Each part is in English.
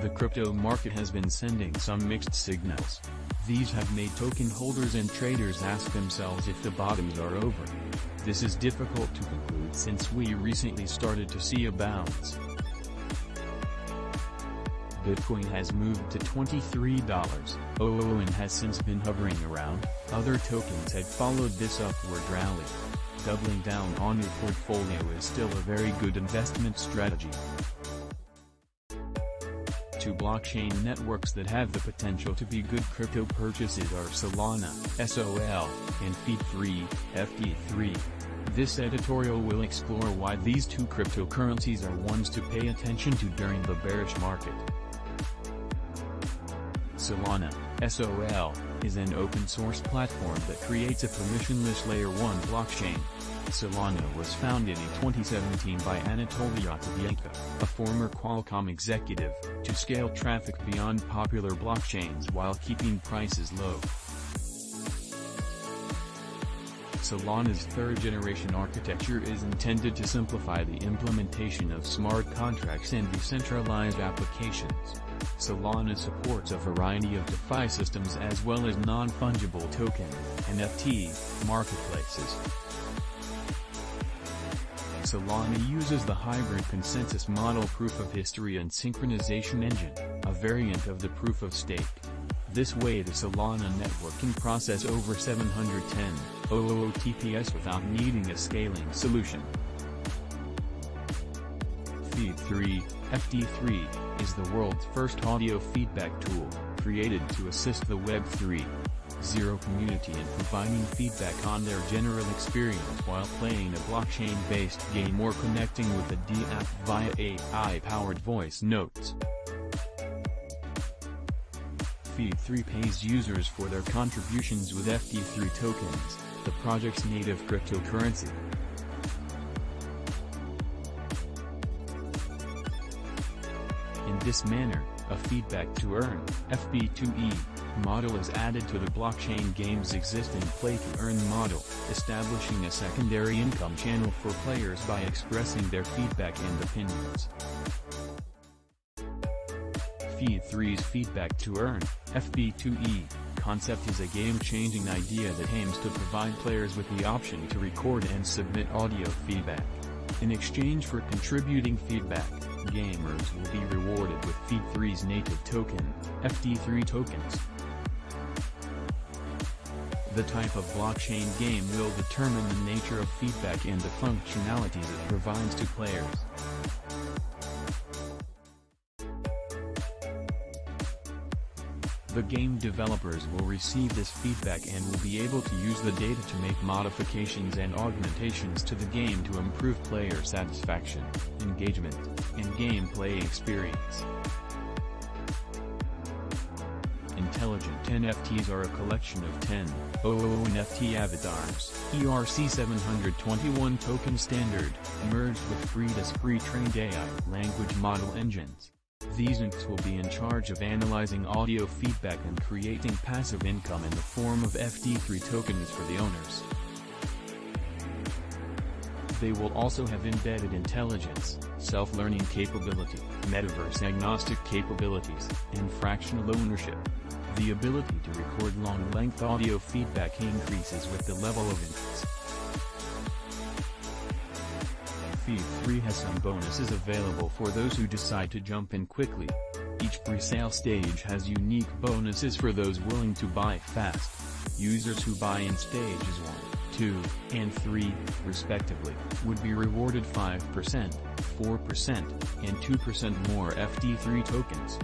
The crypto market has been sending some mixed signals. These have made token holders and traders ask themselves if the bottoms are over. This is difficult to conclude since we recently started to see a bounce. Bitcoin has moved to $23,000 and has since been hovering around. Other tokens had followed this upward rally. Doubling down on your portfolio is still a very good investment strategy. Two blockchain networks that have the potential to be good crypto purchases are Solana, SOL, and Feed3, FD3. This editorial will explore why these two cryptocurrencies are ones to pay attention to during the bearish market. Solana, SOL, is an open-source platform that creates a permissionless Layer 1 blockchain. Solana was founded in 2017 by Anatoly Yakovenko, a former Qualcomm executive, to scale traffic beyond popular blockchains while keeping prices low. Solana's third-generation architecture is intended to simplify the implementation of smart contracts and decentralized applications. Solana supports a variety of DeFi systems as well as non-fungible token, NFT, marketplaces. Solana uses the hybrid consensus model proof of history and synchronization engine, a variant of the proof of stake. This way the Solana network can process over 710,000 TPS without needing a scaling solution. Feed3, FD3, is the world's first audio feedback tool, created to assist the Web3.0 community in providing feedback on their general experience while playing a blockchain-based game or connecting with the DApp via AI-powered voice notes. Feed3 pays users for their contributions with FD3 tokens, the project's native cryptocurrency. In this manner, a feedback-to-earn (FB2E) model is added to the blockchain game's existing play-to-earn model, establishing a secondary income channel for players by expressing their feedback and opinions. Feed3's feedback-to-earn (FB2E) concept is a game-changing idea that aims to provide players with the option to record and submit audio feedback. In exchange for contributing feedback, gamers will be rewarded with Feed3's native token, FD3 tokens. The type of blockchain game will determine the nature of feedback and the functionalities it provides to players. The game developers will receive this feedback and will be able to use the data to make modifications and augmentations to the game to improve player satisfaction, engagement, and gameplay experience. Intelligent NFTs are a collection of 10,000 NFT avatars, ERC721 token standard, merged with free-to-trained AI language model engines. These NFTs will be in charge of analyzing audio feedback and creating passive income in the form of FD3 tokens for the owners. They will also have embedded intelligence, self-learning capability, metaverse-agnostic capabilities, and fractional ownership. The ability to record long-length audio feedback increases with the level of interest. Feed3 has some bonuses available for those who decide to jump in quickly. Each pre-sale stage has unique bonuses for those willing to buy fast. Users who buy in stages 1, 2, and 3, respectively, would be rewarded 5%, 4%, and 2% more FD3 tokens.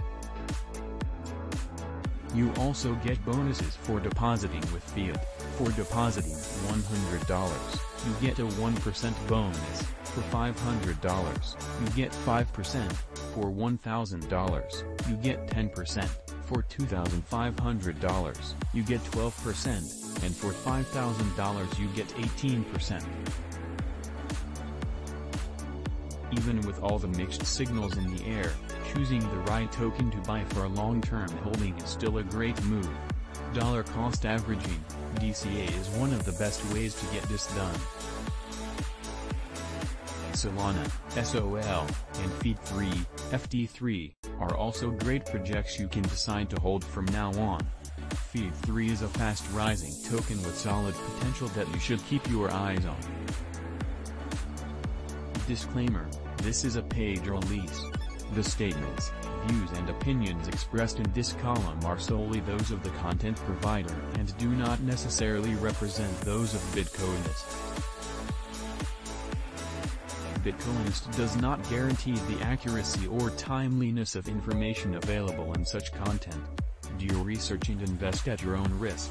You also get bonuses for depositing with fiat. For depositing $100, you get a 1% bonus. For $500, you get 5%, for $1,000, you get 10%, for $2,500, you get 12%, and for $5,000 you get 18%. Even with all the mixed signals in the air, choosing the right token to buy for a long-term holding is still a great move. Dollar cost averaging, DCA, is one of the best ways to get this done. Solana, SOL, and Feed3, FD3. are also great projects you can decide to hold from now on. Feed3 is a fast-rising token with solid potential that you should keep your eyes on. Disclaimer: this is a paid release. The statements, views and opinions expressed in this column are solely those of the content provider and do not necessarily represent those of Bitcoinist. Bitcoinist does not guarantee the accuracy or timeliness of information available in such content. Do your research and invest at your own risk.